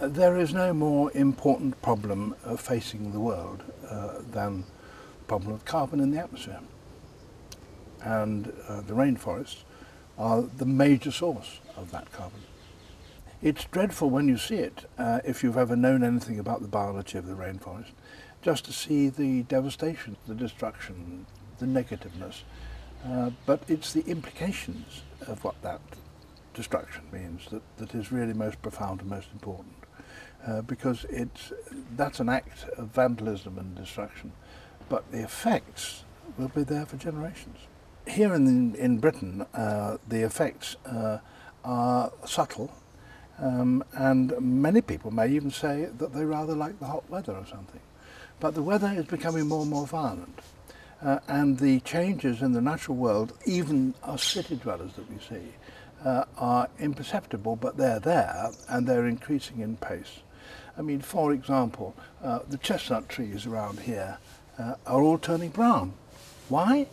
There is no more important problem facing the world than the problem of carbon in the atmosphere. And the rainforests are the major source of that carbon. It's dreadful when you see it, if you've ever known anything about the biology of the rainforest, just to see the devastation, the destruction, the negativeness. But it's the implications of what that destruction means that is really most profound and most important. Because that's an act of vandalism and destruction, but the effects will be there for generations. Here in Britain, the effects are subtle, and many people may even say that they rather like the hot weather or something. But the weather is becoming more and more violent, and the changes in the natural world, even us city dwellers that we see, are imperceptible, but they're there, and they're increasing in pace. I mean, for example, the chestnut trees around here are all turning brown. Why?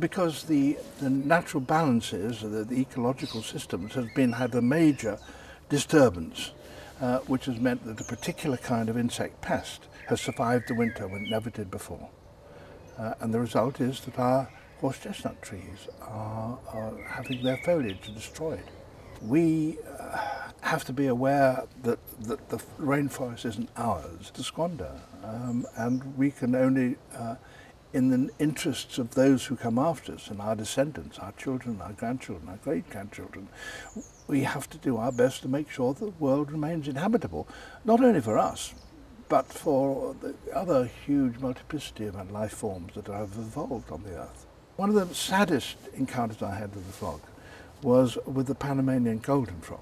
Because the natural balances, the ecological systems, had a major disturbance, which has meant that a particular kind of insect pest has survived the winter when it never did before. And the result is that our horse chestnut trees are having their foliage destroyed. We have to be aware that the rainforest isn't ours to squander, and we can only in the interests of those who come after us and our descendants, our children, our grandchildren, our great-grandchildren, we have to do our best to make sure that the world remains inhabitable, not only for us, but for the other huge multiplicity of life forms that have evolved on the earth. One of the saddest encounters I had with the frog was with the Panamanian golden frog.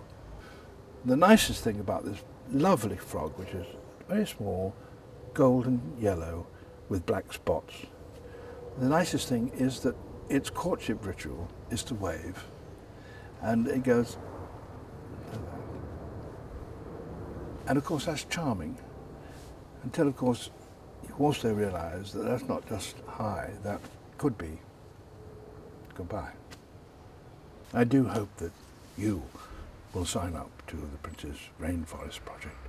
The nicest thing about this lovely frog, which is very small, golden yellow with black spots, the nicest thing is that its courtship ritual is to wave, and it goes like that. And of course that's charming, until of course you also realise that that's not just hi, that could be goodbye. I do hope that you will sign up to the Prince's Rainforests Project.